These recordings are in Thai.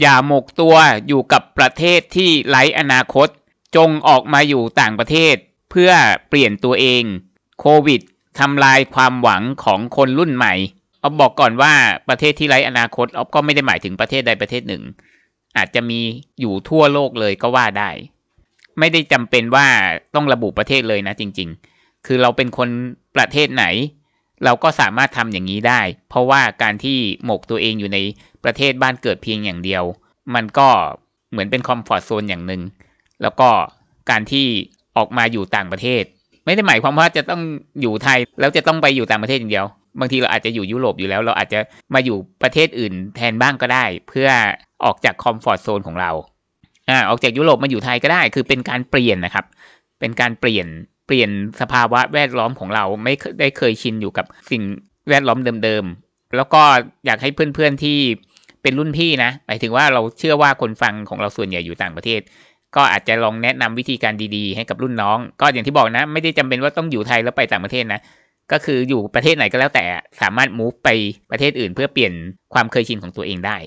อย่าหมกตัวอยู่กับประเทศที่ไร้อนาคตจงออกมาอยู่ต่างประเทศเพื่อเปลี่ยนตัวเองโควิดทำลายความหวังของคนรุ่นใหม่อ๊อฟบอกก่อนว่าประเทศที่ไร้อนาคตอ๊อฟก็ไม่ได้หมายถึงประเทศใดประเทศหนึ่งอาจจะมีอยู่ทั่วโลกเลยก็ว่าได้ไม่ได้จำเป็นว่าต้องระบุประเทศเลยนะจริงๆคือเราเป็นคนประเทศไหนเราก็สามารถทำอย่างนี้ได้เพราะว่าการที่หมกตัวเองอยู่ในประเทศบ้านเกิดเพียงอย่างเดียวมันก็เหมือนเป็นคอมฟอร์ทโซนอย่างนึงแล้วก็การที่ออกมาอยู่ต่างประเทศไม่ได้หมายความว่าจะต้องอยู่ไทยแล้วจะต้องไปอยู่ต่างประเทศอย่างเดียวบางทีเราอาจจะอยู่ยุโรปอยู่แล้วเราอาจจะมาอยู่ประเทศอื่นแทนบ้างก็ได้เพื่อออกจากคอมฟอร์ทโซนของเราออกจากยุโรปมาอยู่ไทยก็ได้คือเป็นการเปลี่ยนนะครับเป็นการเปลี่ยนสภาวะแวดล้อมของเราไม่ได้เคยชินอยู่กับสิ่งแวดล้อมเดิมๆแล้วก็อยากให้เพื่อนๆที่เป็นรุ่นพี่นะหมายถึงว่าเราเชื่อว่าคนฟังของเราส่วนใหญ่อยู่ต่างประเทศก็อาจจะลองแนะนำวิธีการดีๆให้กับรุ่นน้องก็อย่างที่บอกนะไม่ได้จำเป็นว่าต้องอยู่ไทยแล้วไปต่างประเทศนะก็คืออยู่ประเทศไหนก็แล้วแต่สามารถ move ไปประเทศอื่นเพื่อเปลี่ยนความเคยชินของตัวเองได้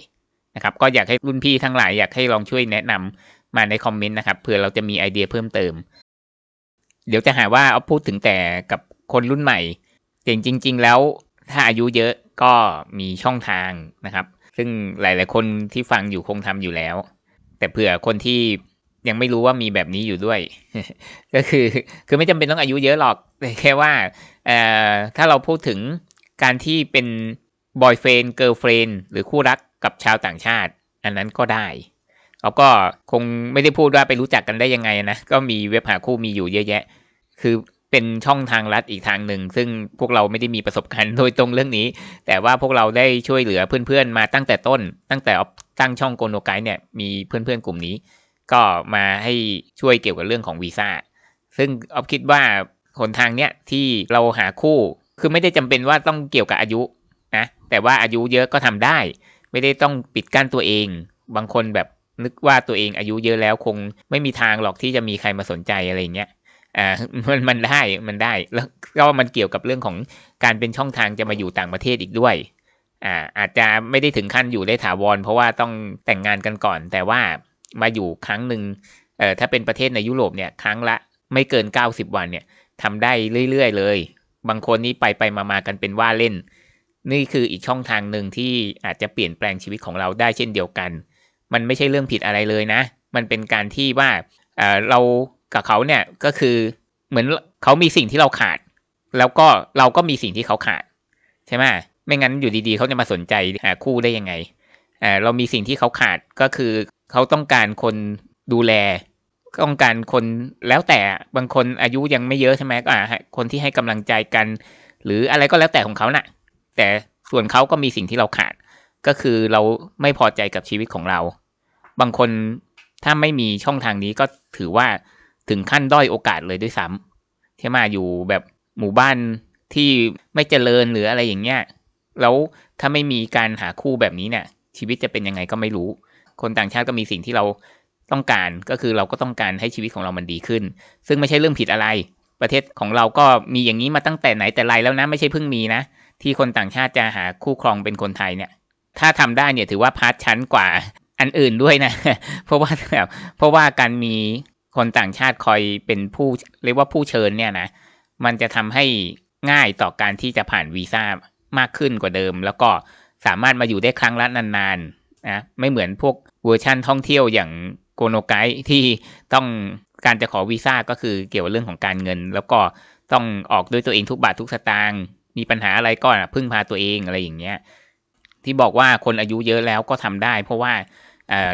นะครับก็อยากให้รุ่นพี่ทั้งหลายอยากให้ลองช่วยแนะนำมาในคอมเมนต์นะครับเผื่อเราจะมีไอเดียเพิ่มเติมเดี๋ยวจะหาว่าเอาพูดถึงแต่กับคนรุ่นใหม่แต่จริงๆแล้วถ้าอายุเยอะก็มีช่องทางนะครับซึ่งหลายๆคนที่ฟังอยู่คงทำอยู่แล้วแต่เผื่อคนที่ยังไม่รู้ว่ามีแบบนี้อยู่ด้วย ก็คือไม่จำเป็นต้องอายุเยอะหรอกแค่ว่าถ้าเราพูดถึงการที่เป็นบอยเฟรนด์เกิร์ลเฟรนด์หรือคู่รักกับชาวต่างชาติอันนั้นก็ได้เราก็คงไม่ได้พูดว่าไปรู้จักกันได้ยังไงนะก็มีเว็บหาคู่มีอยู่เยอะแยะคือเป็นช่องทางลัดอีกทางหนึ่งซึ่งพวกเราไม่ได้มีประสบการณ์โดยตรงเรื่องนี้แต่ว่าพวกเราได้ช่วยเหลือเพื่อนๆมาตั้งแต่ต้นตั้งแต่ตั้งช่องโกโนไกด์เนี่ยมีเพื่อนๆกลุ่มนี้ก็มาให้ช่วยเกี่ยวกับเรื่องของวีซ่าซึ่งอ๊อฟคิดว่าหนทางเนี้ยที่เราหาคู่คือไม่ได้จำเป็นว่าต้องเกี่ยวกับอายุนะแต่ว่าอายุเยอะก็ทำได้ไม่ได้ต้องปิดกั้นตัวเองบางคนแบบนึกว่าตัวเองอายุเยอะแล้วคงไม่มีทางหรอกที่จะมีใครมาสนใจอะไรเงี้ยมันได้แล้วก็มันเกี่ยวกับเรื่องของการเป็นช่องทางจะมาอยู่ต่างประเทศอีกด้วยอาจจะไม่ได้ถึงขั้นอยู่ได้ถาวรเพราะว่าต้องแต่งงานกันก่อนแต่ว่ามาอยู่ครั้งหนึ่งถ้าเป็นประเทศในยุโรปเนี่ยครั้งละไม่เกิน90วันเนี่ยทำได้เรื่อยๆเลยบางคนนี่ไปมากันเป็นว่าเล่นนี่คืออีกช่องทางหนึ่งที่อาจจะเปลี่ยนแปลงชีวิตของเราได้เช่นเดียวกันมันไม่ใช่เรื่องผิดอะไรเลยนะมันเป็นการที่ว่าเรากับเขาเนี่ยก็คือเหมือนเขามีสิ่งที่เราขาดแล้วก็เราก็มีสิ่งที่เขาขาดใช่ไหมไม่งั้นอยู่ดีๆเขาจะมาสนใจคู่ได้ยังไงเรามีสิ่งที่เขาขาดก็คือเขาต้องการคนดูแลต้องการคนแล้วแต่บางคนอายุยังไม่เยอะใช่ไหมก็คนที่ให้กำลังใจกันหรืออะไรก็แล้วแต่ของเขาน่ะแต่ส่วนเขาก็มีสิ่งที่เราขาดก็คือเราไม่พอใจกับชีวิตของเราบางคนถ้าไม่มีช่องทางนี้ก็ถือว่าถึงขั้นด้อยโอกาสเลยด้วยซ้ำที่มาอยู่แบบหมู่บ้านที่ไม่เจริญหรืออะไรอย่างเงี้ยแล้วถ้าไม่มีการหาคู่แบบนี้เนี่ยชีวิตจะเป็นยังไงก็ไม่รู้คนต่างชาติก็มีสิ่งที่เราต้องการก็คือเราก็ต้องการให้ชีวิตของเรามันดีขึ้นซึ่งไม่ใช่เรื่องผิดอะไรประเทศของเราก็มีอย่างนี้มาตั้งแต่ไหนแต่ไรแล้วนะไม่ใช่เพิ่งมีนะที่คนต่างชาติจะหาคู่ครองเป็นคนไทยเนี่ยถ้าทำได้เนี่ยถือว่าพาร์ทชั้นกว่าอันอื่นด้วยนะ เพราะว่าการมีคนต่างชาติคอยเป็นผู้เรียกว่าผู้เชิญเนี่ยนะมันจะทำให้ง่ายต่อการที่จะผ่านวีซ่ามากขึ้นกว่าเดิมแล้วก็สามารถมาอยู่ได้ครั้งละนานๆนะไม่เหมือนพวกเวอร์ชันท่องเที่ยวอย่างโกโนไกด์ที่ต้องการจะขอวีซ่าก็คือเกี่ยวกับเรื่องของการเงินแล้วก็ต้องออกด้วยตัวเองทุกบาททุกสตางค์มีปัญหาอะไรก็พึ่งพาตัวเองอะไรอย่างเงี้ยที่บอกว่าคนอายุเยอะแล้วก็ทำได้เพราะว่า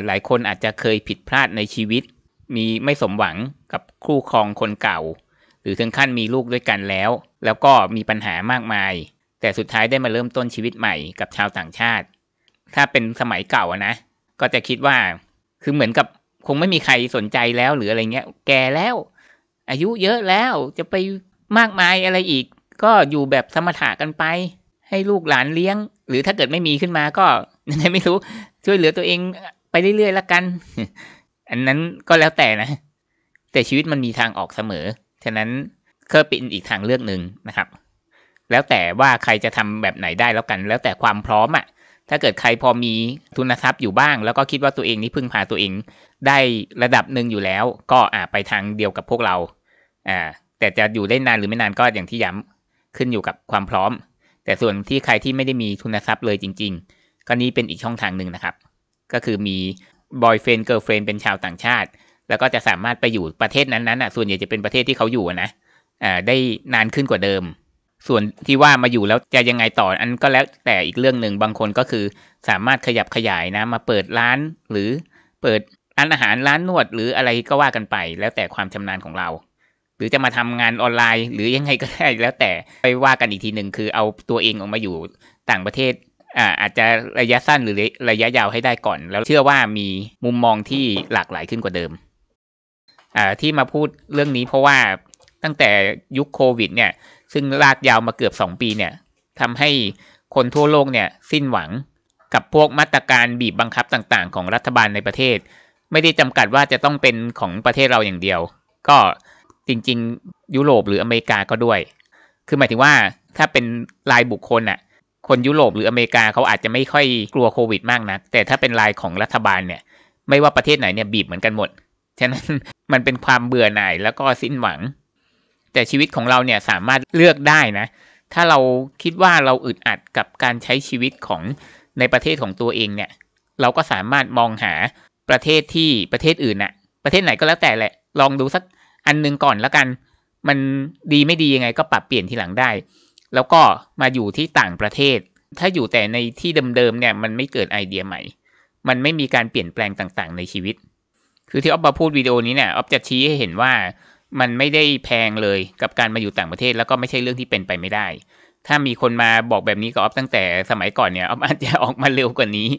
หลายคนอาจจะเคยผิดพลาดในชีวิตมีไม่สมหวังกับคู่ครองคนเก่าหรือถึงขั้นมีลูกด้วยกันแล้วก็มีปัญหามากมายแต่สุดท้ายได้มาเริ่มต้นชีวิตใหม่กับชาวต่างชาติถ้าเป็นสมัยเก่านะก็จะคิดว่าคือเหมือนกับคงไม่มีใครสนใจแล้วหรืออะไรเงี้ยแก่แล้วอายุเยอะแล้วจะไปมากมายอะไรอีกก็อยู่แบบสมถะกันไปให้ลูกหลานเลี้ยงหรือถ้าเกิดไม่มีขึ้นมาก็ยังไงไม่รู้ช่วยเหลือตัวเองไปเรื่อยๆละกันอันนั้นก็แล้วแต่นะแต่ชีวิตมันมีทางออกเสมอฉะนั้นก็เป็นอีกทางเลือกหนึ่งนะครับแล้วแต่ว่าใครจะทำแบบไหนได้แล้วกันแล้วแต่ความพร้อมอ่ะ ถ้าเกิดใครพอมีทุนทรัพย์อยู่บ้างแล้วก็คิดว่าตัวเองนี่พึ่งพาตัวเองได้ระดับหนึ่งอยู่แล้วก็ไปทางเดียวกับพวกเราแต่จะอยู่ได้นานหรือไม่นานก็อย่างที่ย้ำขึ้นอยู่กับความพร้อมแต่ส่วนที่ใครที่ไม่ได้มีทุนทรัพย์เลยจริงๆก็นี้เป็นอีกช่องทางหนึ่งนะครับก็คือมีบอยเฟรนด์เกิร์ลเฟรนด์เป็นชาวต่างชาติแล้วก็จะสามารถไปอยู่ประเทศนั้นๆส่วนใหญ่จะเป็นประเทศที่เขาอยู่นะได้นานขึ้นกว่าเดิมส่วนที่ว่ามาอยู่แล้วจะยังไงต่ออันก็แล้วแต่อีกเรื่องหนึ่งบางคนก็คือสามารถขยับขยายนะมาเปิดร้านหรือเปิดร้านอาหารร้านนวดหรืออะไรก็ว่ากันไปแล้วแต่ความชำนาญของเราหรือจะมาทำงานออนไลน์หรือยังไงก็ได้แล้วแต่ไปว่ากันอีกทีหนึ่งคือเอาตัวเองออกมาอยู่ต่างประเทศอาจจะระยะสั้นหรือระยะยาวให้ได้ก่อนแล้วเชื่อว่ามีมุมมองที่หลากหลายขึ้นกว่าเดิมที่มาพูดเรื่องนี้เพราะว่าตั้งแต่ยุคโควิดเนี่ยซึ่งลากยาวมาเกือบ2ปีเนี่ยทำให้คนทั่วโลกเนี่ยสิ้นหวังกับพวกมาตรการบีบบังคับต่างๆของรัฐบาลในประเทศไม่ได้จำกัดว่าจะต้องเป็นของประเทศเราอย่างเดียวก็จริงๆยุโรปหรืออเมริกาก็ด้วยคือหมายถึงว่าถ้าเป็นรายบุคคลน่ะคนยุโรปหรืออเมริกาเขาอาจจะไม่ค่อยกลัวโควิดมากนักแต่ถ้าเป็นรายของรัฐบาลเนี่ยไม่ว่าประเทศไหนเนี่ยบีบเหมือนกันหมดฉะนั้นมันเป็นความเบื่อหน่ายแล้วก็สิ้นหวังแต่ชีวิตของเราเนี่ยสามารถเลือกได้นะถ้าเราคิดว่าเราอึดอัดกับการใช้ชีวิตของในประเทศของตัวเองเนี่ยเราก็สามารถมองหาประเทศอื่นน่ะประเทศไหนก็แล้วแต่แหละลองดูสักอันนึงก่อนแล้วกันมันดีไม่ดียังไงก็ปรับเปลี่ยนทีหลังได้แล้วก็มาอยู่ที่ต่างประเทศถ้าอยู่แต่ในที่เดิมๆเนี่ยมันไม่เกิดไอเดียใหม่มันไม่มีการเปลี่ยนแปลงต่างๆในชีวิตคือที่อ๊อฟมาพูดวิดีโอนี้เนี่ยอ๊อฟจะชี้ให้เห็นว่ามันไม่ได้แพงเลยกับการมาอยู่ต่างประเทศแล้วก็ไม่ใช่เรื่องที่เป็นไปไม่ได้ถ้ามีคนมาบอกแบบนี้กับอ๊อฟตั้งแต่สมัยก่อนเนี่ยอ๊อฟอาจจะออกมาเร็วกว่านี้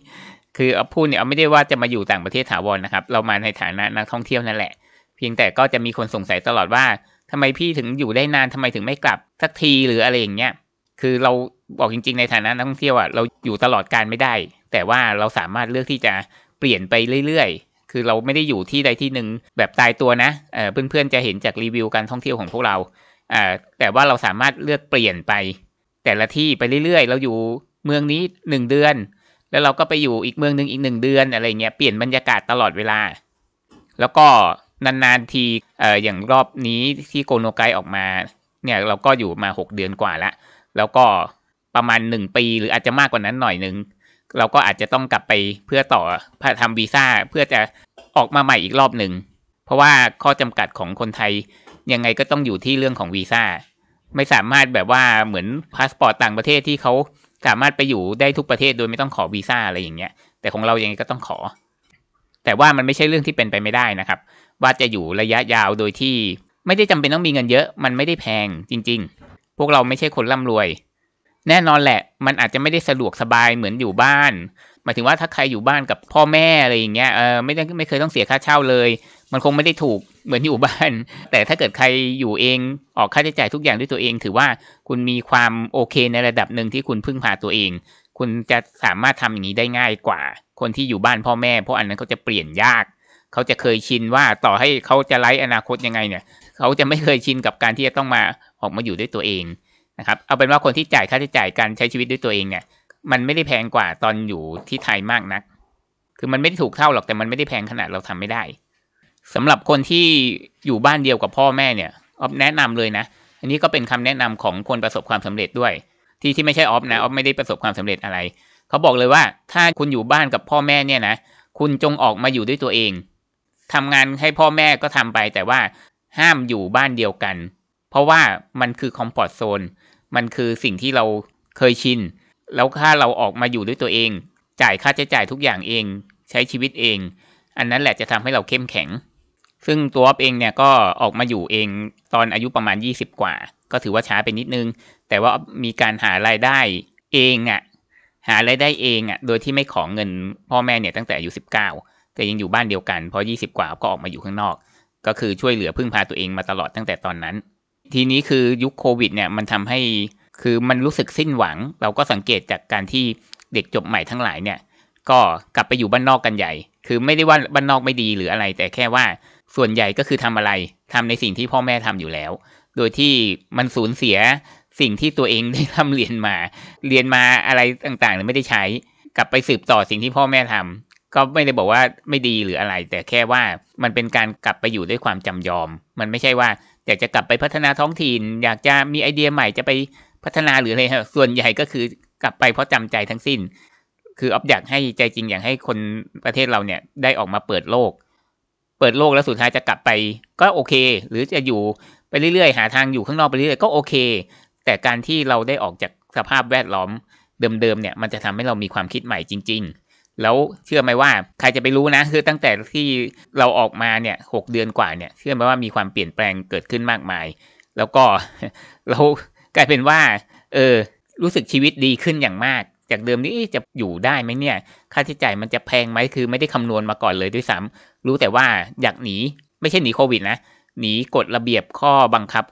คืออ๊อฟพูดเนี่ยอ๊อฟไม่ได้ว่าจะมาอยู่ต่างประเทศถาวรนะครับเรามาในฐานะนักท่องเที่ยวนั่นแหละเพียงแต่ก็จะมีคนสงสัยตลอดว่าทำไมพี่ถึงอยู่ได้นานทำไมถึงไม่กลับสักทีหรืออะไรอย่างเงี้ยคือเราบอกจริงๆในฐานะนักท่องเที่ยวเราอยู่ตลอดการไม่ได้แต่ว่าเราสามารถเลือกที่จะเปลี่ยนไปเรื่อยๆคือเราไม่ได้อยู่ที่ใดที่หนึ่งแบบตายตัวนะเพื่อนๆจะเห็นจากรีวิวการท่องเที่ยวของพวกเราแต่ว่าเราสามารถเลือกเปลี่ยนไปแต่ละที่ไปเรื่อยๆเราอยู่เมืองนี้1เดือนแล้วเราก็ไปอยู่อีกเมืองนึงอีก1เดือนอะไรเงี้ยเปลี่ยนบรรยากาศตลอดเวลาแล้วก็นานๆทีอย่างรอบนี้ที่โกโนไกออกมาเนี่ยเราก็อยู่มา6เดือนกว่าละแล้วก็ประมาณ1ปีหรืออาจจะมากกว่านั้นหน่อยนึงเราก็อาจจะต้องกลับไปเพื่อต่อทำวีซ่าเพื่อจะออกมาใหม่อีกรอบหนึ่งเพราะว่าข้อจำกัดของคนไทยยังไงก็ต้องอยู่ที่เรื่องของวีซ่าไม่สามารถแบบว่าเหมือนพาสปอร์ตต่างประเทศที่เขาสามารถไปอยู่ได้ทุกประเทศโดยไม่ต้องขอวีซ่าอะไรอย่างเงี้ยแต่ของเรายังไงก็ต้องขอแต่ว่ามันไม่ใช่เรื่องที่เป็นไปไม่ได้นะครับว่าจะอยู่ระยะยาวโดยที่ไม่ได้จำเป็นต้องมีเงินเยอะมันไม่ได้แพงจริงๆพวกเราไม่ใช่คนร่ำรวยแน่นอนแหละมันอาจจะไม่ได้สะดวกสบายเหมือนอยู่บ้านหมายถึงว่าถ้าใครอยู่บ้านกับพ่อแม่อะไรอย่างเงี้ยไม่เคยต้องเสียค่าเช่าเลยมันคงไม่ได้ถูกเหมือนอยู่บ้านแต่ถ้าเกิดใครอยู่เองออกค่าใช้จ่ายทุกอย่างด้วยตัวเองถือว่าคุณมีความโอเคในระดับหนึ่งที่คุณพึ่งพาตัวเองคุณจะสามารถทำอย่างนี้ได้ง่ายกว่าคนที่อยู่บ้านพ่อแม่เพราะอันนั้นเขาจะเปลี่ยนยากเขาจะเคยชินว่าต่อให้เขาจะไร้อนาคตยังไงเนี่ยเขาจะไม่เคยชินกับการที่จะต้องมาออกมาอยู่ด้วยตัวเองนะครับเอาเป็นว่าคนที่จ่ายค่าใช้จ่ายการใช้ชีวิตด้วยตัวเองเนี่ยมันไม่ได้แพงกว่าตอนอยู่ที่ไทยมากนักคือมันไม่ได้ถูกเท่าหรอกแต่มันไม่ได้แพงขนาดเราทำไม่ได้สำหรับคนที่อยู่บ้านเดียวกับพ่อแม่เนี่ยอ๊อฟแนะนำเลยนะอันนี้ก็เป็นคำแนะนำของคนประสบความสำเร็จด้วยที่ไม่ใช่อ๊อฟนะอ๊อฟไม่ได้ประสบความสำเร็จอะไรเขาบอกเลยว่าถ้าคุณอยู่บ้านกับพ่อแม่เนี่ยนะคุณจงออกมาอยู่ด้วยตัวเองทำงานให้พ่อแม่ก็ทำไปแต่ว่าห้ามอยู่บ้านเดียวกันเพราะว่ามันคือคอมฟอร์ตโซนมันคือสิ่งที่เราเคยชินแล้วถ้าเราออกมาอยู่ด้วยตัวเองจ่ายค่าใช้จ่ายทุกอย่างเองใช้ชีวิตเองอันนั้นแหละจะทำให้เราเข้มแข็งซึ่งตัวอ๊อฟเองเนี่ยก็ออกมาอยู่เองตอนอายุประมาณ20กว่าก็ถือว่าช้าไปนิดนึงแต่ว่ามีการหารายได้เองโดยที่ไม่ขอเงินพ่อแม่เนี่ยตั้งแต่อายุ19แต่ยังอยู่บ้านเดียวกันพอ20กว่าก็ออกมาอยู่ข้างนอกก็คือช่วยเหลือพึ่งพาตัวเองมาตลอดตั้งแต่ตอนนั้นทีนี้คือยุคโควิดเนี่ยมันทำให้คือมันรู้สึกสิ้นหวังเราก็สังเกตจากการที่เด็กจบใหม่ทั้งหลายเนี่ยก็กลับไปอยู่บ้านนอกกันใหญ่คือไม่ได้ว่าบ้านนอกไม่ดีหรืออะไรแต่แค่ว่าส่วนใหญ่ก็คือทำอะไรทำในสิ่งที่พ่อแม่ทำอยู่แล้วโดยที่มันสูญเสียสิ่งที่ตัวเองได้ทำเรียนมาอะไรต่างๆไม่ได้ใช้ กลับไปสืบต่อสิ่งที่พ่อแม่ทำก็ไม่ได้บอกว่าไม่ดีหรืออะไรแต่แค่ว่ามันเป็นการกลับไปอยู่ด้วยความจำยอมมันไม่ใช่ว่าอยากจะกลับไปพัฒนาท้องถิ่นอยากจะมีไอเดียใหม่จะไปพัฒนาหรืออะไรส่วนใหญ่ก็คือกลับไปเพราะจำใจทั้งสิ้นคืออ๊อฟอยากให้ใจจริงอยากให้คนประเทศเราเนี่ยได้ออกมาเปิดโลกแล้วสุดท้ายจะกลับไปก็โอเคหรือจะอยู่ไปเรื่อยๆหาทางอยู่ข้างนอกไปเรื่อยๆก็โอเคแต่การที่เราได้ออกจากสภาพแวดล้อมเดิมๆเนี่ยมันจะทำให้เรามีความคิดใหม่จริงๆแล้วเชื่อไหมว่าใครจะไปรู้นะคือตั้งแต่ที่เราออกมาเนี่ย6เดือนกว่าเนี่ยเชื่อไหมว่ามีความเปลี่ยนแปลงเกิดขึ้นมากมายแล้วก็เรากลายเป็นว่ารู้สึกชีวิตดีขึ้นอย่างมากจากเดิมนี่จะอยู่ได้ไหมเนี่ยค่าใช้จ่ายมันจะแพงไหมคือไม่ได้คำนวณมาก่อนเลยด้วยซ้ำรู้แต่ว่าอยากหนีไม่ใช่หนีโควิดนะหนีกฎระเบียบข้อบังคับ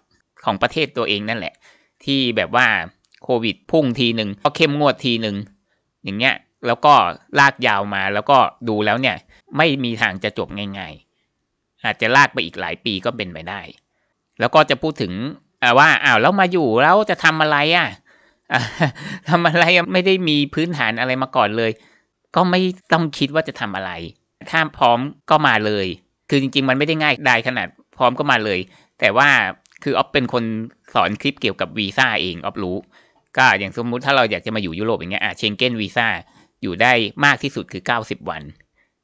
ของประเทศตัวเองนั่นแหละที่แบบว่าโควิดพุ่งทีหนึ่งก็เข้มงวดทีหนึ่งอย่างเงี้ยแล้วก็ลากยาวมาแล้วก็ดูแล้วเนี่ยไม่มีทางจะจบง่ายๆอาจจะลากไปอีกหลายปีก็เป็นไปได้แล้วก็จะพูดถึงว่าอ้าวแล้วมาอยู่แล้วจะทำอะไรอ่ะทำอะไรไม่ได้มีพื้นฐานอะไรมาก่อนเลยก็ไม่ต้องคิดว่าจะทำอะไรถ้าพร้อมก็มาเลยคือจริงๆมันไม่ได้ง่ายได้ขนาดพร้อมก็มาเลยแต่ว่าคืออ๊อฟเป็นคนสอนคลิปเกี่ยวกับวีซ่าเองอ๊อฟรู้ก็อย่างสมมุติถ้าเราอยากจะมาอยู่ยุโรปอย่างเงี้ยเชงเก้นวีซ่าอยู่ได้มากที่สุดคือ90วัน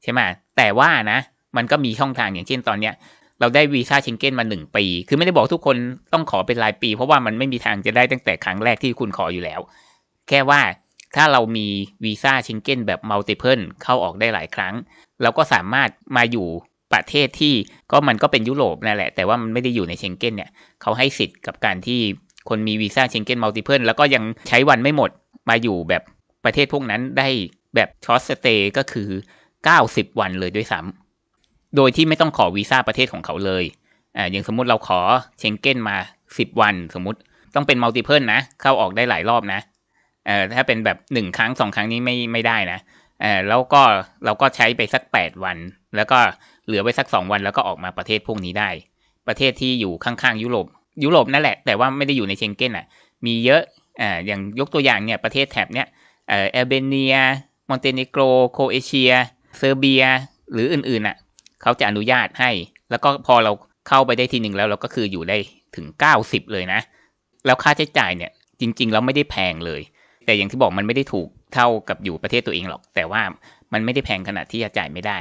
ใช่ไหมแต่ว่านะมันก็มีช่องทางอย่างเช่นตอนเนี้ยเราได้วีซ่าเชงเก้นมา1ปีคือไม่ได้บอกทุกคนต้องขอเป็นรายปีเพราะว่ามันไม่มีทางจะได้ตั้งแต่ครั้งแรกที่คุณขออยู่แล้วแค่ว่าถ้าเรามีวีซ่าเชงเก้นแบบมัลติเพิลเข้าออกได้หลายครั้งเราก็สามารถมาอยู่ประเทศที่มันก็เป็นยุโรปนั่นแหละแต่ว่ามันไม่ได้อยู่ในเชงเก้นเนี่ยเขาให้สิทธิ์กับการที่คนมีวีซ่าเชงเก้นมัลติเพิลแล้วก็ยังใช้วันไม่หมดมาอยู่แบบประเทศพวกนั้นได้แบบช็อตสเตย์ก็คือ90วันเลยด้วยซ้ำโดยที่ไม่ต้องขอวีซ่าประเทศของเขาเลยอย่างสมมุติเราขอเชงเก้นมา10วันสมมุติต้องเป็นมัลติเพิลนะเข้าออกได้หลายรอบนะถ้าเป็นแบบ1ครั้ง2ครั้งนี้ไม่ได้นะแล้วก็เราก็ใช้ไปสัก8วันแล้วก็เหลือไว้สัก2วันแล้วก็ออกมาประเทศพวกนี้ได้ประเทศที่อยู่ข้างๆยุโรปนั่นแหละแต่ว่าไม่ได้อยู่ในเชงเก้นอ่ะมีเยอะอย่างยกตัวอย่างเนี่ยประเทศแถบเนี้ยแอลเบเนียมอนเตเนโกรโคเอเชียเซอร์เบียหรืออื่นๆอ่ะเขาจะอนุญาตให้แล้วก็พอเราเข้าไปได้ทีหนึ่งแล้วเราก็คืออยู่ได้ถึง90เลยนะแล้วค่าใช้จ่ายเนี่ยจริงๆแล้วไม่ได้แพงเลยแต่อย่างที่บอกมันไม่ได้ถูกเท่ากับอยู่ประเทศตัวเองหรอกแต่ว่ามันไม่ได้แพงขนาดที่จะจ่ายไม่ได้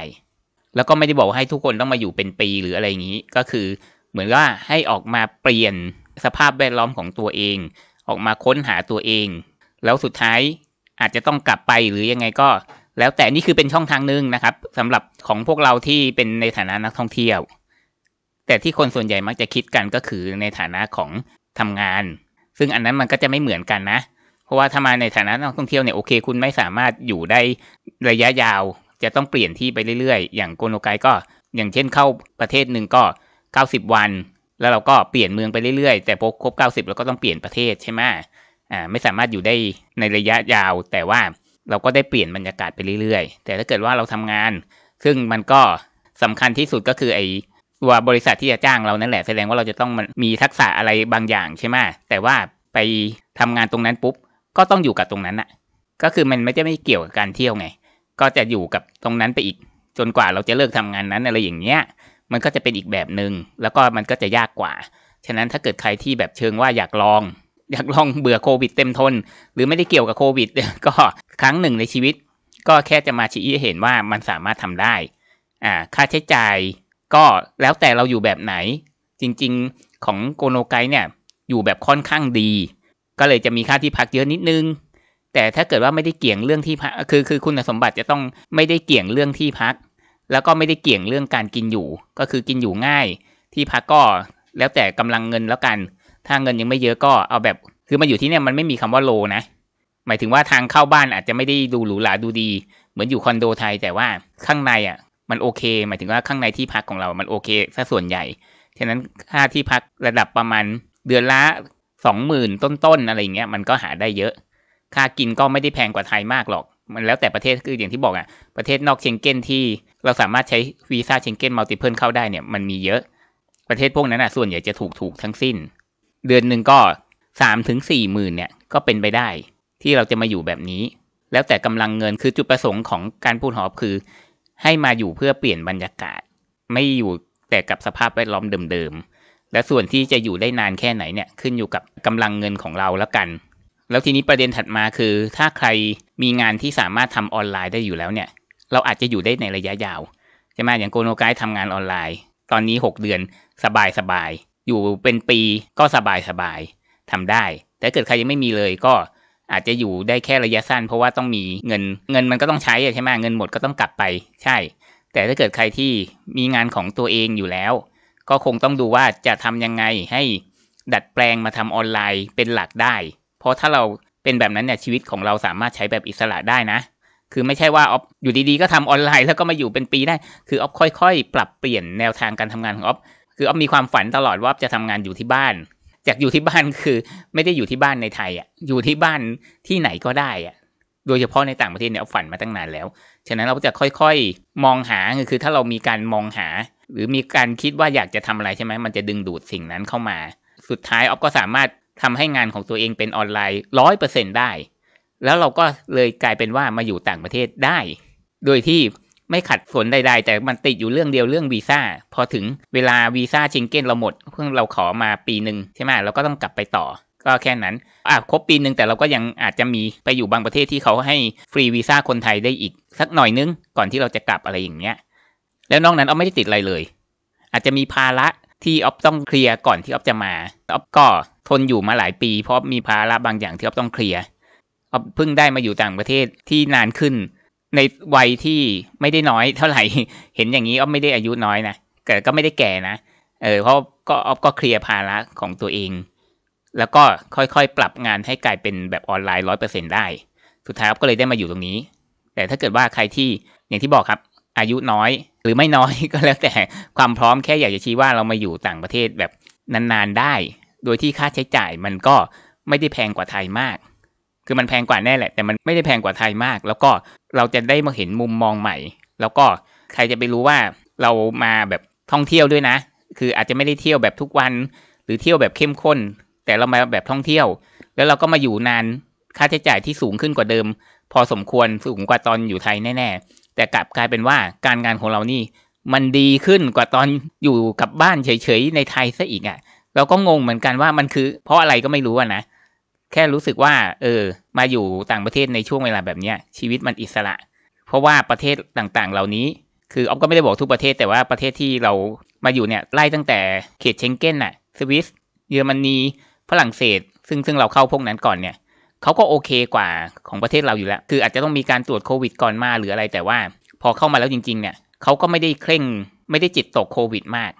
แล้วก็ไม่ได้บอกให้ทุกคนต้องมาอยู่เป็นปีหรืออะไรอย่างนี้ก็คือเหมือนว่าให้ออกมาเปลี่ยนสภาพแวดล้อมของตัวเองออกมาค้นหาตัวเองแล้วสุดท้ายอาจจะต้องกลับไปหรือยังไงก็แล้วแต่นี่คือเป็นช่องทางนึงนะครับสำหรับของพวกเราที่เป็นในฐานะนักท่องเที่ยวแต่ที่คนส่วนใหญ่มักจะคิดกันก็คือในฐานะของทำงานซึ่งอันนั้นมันก็จะไม่เหมือนกันนะเพราะว่าถ้ามาในฐานะนักท่องเที่ยวเนี่ยโอเคคุณไม่สามารถอยู่ได้ระยะยาวจะต้องเปลี่ยนที่ไปเรื่อยๆอย่างโกโนไกก็อย่างเช่นเข้าประเทศหนึ่งก็90วันแล้วเราก็เปลี่ยนเมืองไปเรื่อยๆแต่พอครบ90เราก็ต้องเปลี่ยนประเทศใช่ไหมไม่สามารถอยู่ได้ในระยะยาวแต่ว่าเราก็ได้เปลี่ยนบรรยากาศไปเรื่อยๆแต่ถ้าเกิดว่าเราทำงานซึ่งมันก็สำคัญที่สุดก็คือไอ้ตัวบริษัทที่จะจ้างเรานั่นแหละแสดงว่าเราจะต้องมีทักษะอะไรบางอย่างใช่ไหมแต่ว่าไปทำงานตรงนั้นปุ๊บก็ต้องอยู่กับตรงนั้นน่ะก็คือมันไม่เกี่ยวกับการเที่ยวไงก็จะอยู่กับตรงนั้นไปอีกจนกว่าเราจะเลิกทำงานนั้นอะไรอย่างเงี้ยมันก็จะเป็นอีกแบบนึงแล้วก็มันก็จะยากกว่าฉะนั้นถ้าเกิดใครที่แบบเชิงว่าอยากลองเบื่อโควิดเต็มทนหรือไม่ได้เกี่ยวกับโควิดก็ครั้งหนึ่งในชีวิตก็แค่จะมาชี้ให้เห็นว่ามันสามารถทำได้ค่าใช้จ่ายก็แล้วแต่เราอยู่แบบไหนจริงๆของโกโนไกเนี่ยอยู่แบบค่อนข้างดีก็เลยจะมีค่าที่พักเยอะนิดนึงแต่ถ้าเกิดว่าไม่ได้เกี่ยงเรื่องที่พักคือคุณสมบัติจะต้องไม่ได้เกี่ยงเรื่องที่พักแล้วก็ไม่ได้เกี่ยงเรื่องการกินอยู่ก็คือกินอยู่ง่ายที่พักก็แล้วแต่กำลังเงินแล้วกันถ้าเงินยังไม่เยอะก็เอาแบบคือมาอยู่ที่เนี่ยมันไม่มีคำว่าโลนะหมายถึงว่าทางเข้าบ้านอาจจะไม่ได้ดูหรูหราดูดีเหมือนอยู่คอนโดไทยแต่ว่าข้างในอ่ะมันโอเคหมายถึงว่าข้างในที่พักของเรามันโอเคซะส่วนใหญ่ฉะนั้นค่าที่พักระดับประมาณเดือนละ20,000ต้นๆอะไรอย่างเงี้ยมันก็หาได้เยอะค่ากินก็ไม่ได้แพงกว่าไทยมากหรอกมันแล้วแต่ประเทศคืออย่างที่บอกอ่ะประเทศนอกเชงเก้นที่เราสามารถใช้วีซ่าเชงเก้นมัลติเพิลเข้าได้เนี่ยมันมีเยอะประเทศพวกนั้นอ่ะส่วนใหญ่จะถูกทั้งสิ้นเดือนนึงก็ 3-40,000 เนี่ยก็เป็นไปได้ที่เราจะมาอยู่แบบนี้ แล้วแต่กำลังเงินคือจุดประสงค์ของการพูดหอบคือให้มาอยู่เพื่อเปลี่ยนบรรยากาศไม่อยู่แต่กับสภาพแวดล้อมเดิมๆและส่วนที่จะอยู่ได้นานแค่ไหนเนี่ยขึ้นอยู่กับกำลังเงินของเราแล้วกันแล้วทีนี้ประเด็นถัดมาคือถ้าใครมีงานที่สามารถทำออนไลน์ได้อยู่แล้วเนี่ยเราอาจจะอยู่ได้ในระยะยาวใช่ไหมอย่างโกโนไกด์ทำงานออนไลน์ตอนนี้6เดือนสบายๆอยู่เป็นปีก็สบายๆทำได้แต่เกิดใครยังไม่มีเลยก็อาจจะอยู่ได้แค่ระยะสั้นเพราะว่าต้องมีเงินมันก็ต้องใช้ใช่ไหมเงินหมดก็ต้องกลับไปใช่แต่ถ้าเกิดใครที่มีงานของตัวเองอยู่แล้วก็คงต้องดูว่าจะทำยังไงให้ดัดแปลงมาทำออนไลน์เป็นหลักได้เพราะถ้าเราเป็นแบบนั้นเนี่ยชีวิตของเราสามารถใช้แบบอิสระได้นะคือไม่ใช่ว่าออฟอยู่ดีๆก็ทำออนไลน์แล้วก็มาอยู่เป็นปีได้คือออฟค่อยๆปรับเปลี่ยนแนวทางการทำงานของออฟคือออฟมีความฝันตลอดว่าจะทำงานอยู่ที่บ้านจากอยู่ที่บ้านคือไม่ได้อยู่ที่บ้านในไทยอ่ะอยู่ที่บ้านที่ไหนก็ได้อ่ะโดยเฉพาะในต่างประเทศเนี่ยออฟฝันมาตั้งนานแล้วฉะนั้นเราจะค่อยๆมองหาคือถ้าเรามีการมองหาหรือมีการคิดว่าอยากจะทำอะไรใช่ไหมมันจะดึงดูดสิ่งนั้นเข้ามาสุดท้ายออฟก็สามารถทำให้งานของตัวเองเป็นออนไลน์ 100% ได้แล้วเราก็เลยกลายเป็นว่ามาอยู่ต่างประเทศได้โดยที่ไม่ขัดสนใดๆแต่มันติดอยู่เรื่องเดียวเรื่องวีซ่าพอถึงเวลาวีซ่าเชงเก้นเราหมดเพิ่งเราขอมาปีนึงใช่ไหมเราก็ต้องกลับไปต่อก็แค่นั้นครบปีนึงแต่เราก็ยังอาจจะมีไปอยู่บางประเทศที่เขาให้ฟรีวีซ่าคนไทยได้อีกสักหน่อยนึงก่อนที่เราจะกลับอะไรอย่างเงี้ยแล้วนอกนั้นอ๊อฟไม่ได้ติดอะไรเลยอาจจะมีภาระที่อ๊อฟต้องเคลียร์ก่อนที่อ๊อฟจะมาอ๊อฟก็ทนอยู่มาหลายปีเพราะมีภาระบางอย่างที่อ๊อฟต้องเคลียร์อ๊อฟเพิ่งได้มาอยู่ต่างประเทศที่นานขึ้นในวัยที่ไม่ได้น้อยเท่าไหร่เห็นอย่างนี้อ๊อฟไม่ได้อายุน้อยนะแต่ก็ไม่ได้แก่นะเพราะก็อ๊อฟก็เคลียร์ภาระของตัวเองแล้วก็ค่อยๆปรับงานให้กลายเป็นแบบออนไลน์ 100% ได้สุดท้ายอ๊อฟก็เลยได้มาอยู่ตรงนี้แต่ถ้าเกิดว่าใครที่อย่างที่บอกครับอายุน้อยหรือไม่น้อยก็แล้วแต่ความพร้อมแค่อยากจะชี้ว่าเรามาอยู่ต่างประเทศแบบนานๆได้โดยที่ค่าใช้จ่ายมันก็ไม่ได้แพงกว่าไทยมากคือมันแพงกว่าแน่แหละแต่มันไม่ได้แพงกว่าไทยมากแล้วก็เราจะได้มาเห็นมุมมองใหม่แล้วก็ใครจะไปรู้ว่าเรามาแบบท่องเที่ยวด้วยนะคืออาจจะไม่ได้เที่ยวแบบทุกวันหรือเที่ยวแบบเข้มข้นแต่เรามาแบบท่องเที่ยวแล้วเราก็มาอยู่นานค่าใช้จ่ายที่สูงขึ้นกว่าเดิมพอสมควรสูงกว่าตอนอยู่ไทยแน่ๆแต่กลับกลายเป็นว่าการงานของเรานี่มันดีขึ้นกว่าตอนอยู่กับบ้านเฉยๆในไทยซะอีกอ่ะเราก็งงเหมือนกันว่ามันคือเพราะอะไรก็ไม่รู้อ่ะนะแค่รู้สึกว่ามาอยู่ต่างประเทศในช่วงเวลาแบบเนี้ยชีวิตมันอิสระเพราะว่าประเทศต่างๆเหล่านี้คืออ๊อฟก็ไม่ได้บอกทุกประเทศแต่ว่าประเทศที่เรามาอยู่เนี่ยไล่ตั้งแต่เขตเชงเก้นน่ะสวิสเยอรมนีฝรั่งเศสซึ่งเราเข้าพวกนั้นก่อนเนี่ยเขาก็โอเคกว่าของประเทศเราอยู่แล้วคืออาจจะต้องมีการตรวจโควิดก่อนมาหรืออะไรแต่ว่าพอเข้ามาแล้วจริงๆเนี่ยเขาก็ไม่ได้เคร่งไม่ได้จิตตกโควิดมาก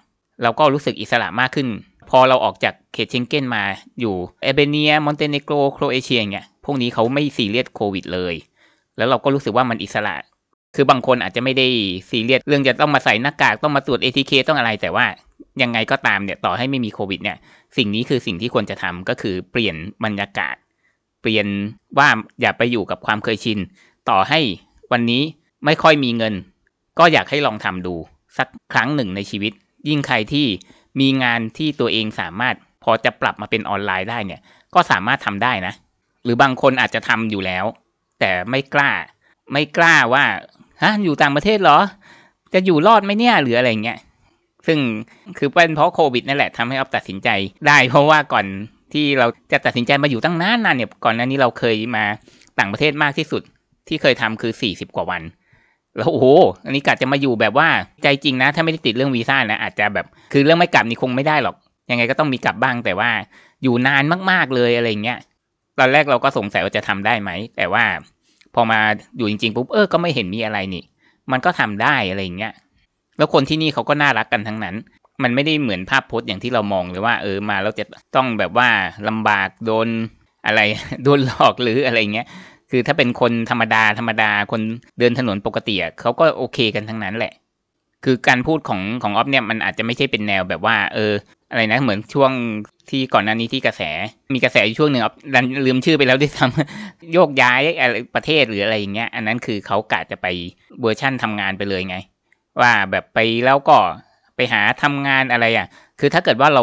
เราก็รู้สึกอิสระมากขึ้นพอเราออกจากเขตเชงเก้นมาอยู่แอลเบเนียมอนเตเนโกรโครเอเชียเนี่ยพวกนี้เขาไม่ซีเรียสโควิดเลยแล้วเราก็รู้สึกว่ามันอิสระคือบางคนอาจจะไม่ได้ซีเรียสเรื่องจะต้องมาใส่หน้ากากต้องมาตรวจ ATK ต้องอะไรแต่ว่ายังไงก็ตามเนี่ยต่อให้ไม่มีโควิดเนี่ยสิ่งนี้คือสิ่งที่ควรจะทำก็คือเปลี่ยนบรรยากาศเปลี่ยนว่าอย่าไปอยู่กับความเคยชินต่อให้วันนี้ไม่ค่อยมีเงินก็อยากให้ลองทำดูสักครั้งหนึ่งในชีวิตยิ่งใครที่มีงานที่ตัวเองสามารถพอจะปรับมาเป็นออนไลน์ได้เนี่ยก็สามารถทำได้นะหรือบางคนอาจจะทำอยู่แล้วแต่ไม่กล้าว่าอยู่ต่างประเทศเหรอจะอยู่รอดไหมเนี่ยหรืออะไรเงี้ยซึ่งคือเป็นเพราะโควิดนั่นแหละทำให้อ๊อฟตัดสินใจได้เพราะว่าก่อนที่เราจะตัดสินใจมาอยู่ตั้งนานเนี่ยก่อนหน้านี้เราเคยมาต่างประเทศมากที่สุดที่เคยทำคือ40กว่าวันแล้วโอ้โหอันนี้กะจะมาอยู่แบบว่าใจจริงนะถ้าไม่ได้ติดเรื่องวีซ่านะอาจจะแบบคือเรื่องไม่กลับนี่คงไม่ได้หรอกยังไงก็ต้องมีกลับบ้างแต่ว่าอยู่นานมากๆเลยอะไรเงี้ยตอนแรกเราก็สงสัยว่าจะทำได้ไหมแต่ว่าพอมาอยู่จริงๆปุ๊บก็ไม่เห็นมีอะไรนี่มันก็ทำได้อะไรเงี้ยแล้วคนที่นี่เขาก็น่ารักกันทั้งนั้นมันไม่ได้เหมือนภาพพจน์อย่างที่เรามองเลยว่ามาแล้วจะต้องแบบว่าลำบากโดนอะไรโดนหลอกหรืออะไรเงี้ยคือถ้าเป็นคนธรรมดาคนเดินถนนปกติเขาก็โอเคกันทั้งนั้นแหละคือการพูดของอ๊อฟเนี่ยมันอาจจะไม่ใช่เป็นแนวแบบว่าอะไรนะเหมือนช่วงที่ก่อนหน้านี้ที่กระแสมีกระแสอยู่ช่วงหนึ่งอ๊อฟลืมชื่อไปแล้วด้วยซ้ำโยกย้ายประเทศหรืออะไรอย่างเงี้ยอันนั้นคือเขากะจะไปเวอร์ชั่นทำงานไปเลยไงว่าแบบไปแล้วก็ไปหาทำงานอะไรคือถ้าเกิดว่าเ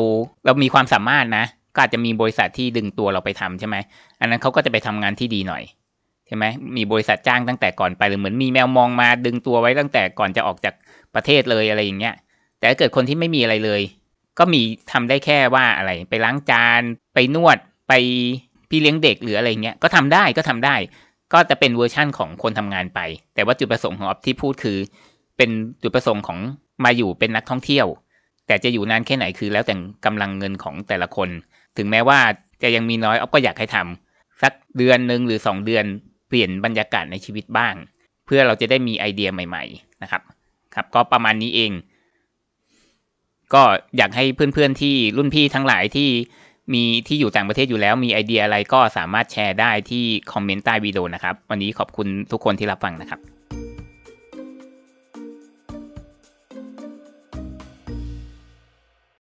รามีความสามารถนะก็อาจจะมีบริษัทที่ดึงตัวเราไปทำใช่ไหมอันนั้นเขาก็จะไปทำงานที่ดีหน่อย ใช่ไหมมีบริษัทจ้างตั้งแต่ก่อนไปหรือเหมือนมีแมวมองมาดึงตัวไว้ตั้งแต่ก่อนจะออกจากประเทศเลยอะไรอย่างเงี้ยแต่ถ้าเกิดคนที่ไม่มีอะไรเลยก็มีทำได้แค่ว่าอะไรไปล้างจานไปนวดไปพี่เลี้ยงเด็กหรืออะไรเงี้ยก็ทำได้ก็จะเป็นเวอร์ชั่นของคนทำงานไปแต่ว่าจุดประสงค์ของออฟที่พูดคือเป็นจุดประสงค์ของมาอยู่เป็นนักท่องเที่ยวแต่จะอยู่นานแค่ไหนคือแล้วแต่กำลังเงินของแต่ละคนถึงแม้ว่าจะยังมีน้อยออฟก็อยากให้ทำสักเดือนหนึ่งหรือ2เดือนเปลี่ยนบรรยากาศในชีวิตบ้างเพื่อเราจะได้มีไอเดียใหม่ๆนะครับก็ประมาณนี้เองก็อยากให้เพื่อนๆที่รุ่นพี่ทั้งหลายที่มีที่อยู่ต่างประเทศอยู่แล้วมีไอเดียอะไรก็สามารถแชร์ได้ที่คอมเมนต์ใต้วิดีโอนะครับวันนี้ขอบคุณทุกคนที่รับฟังนะครับ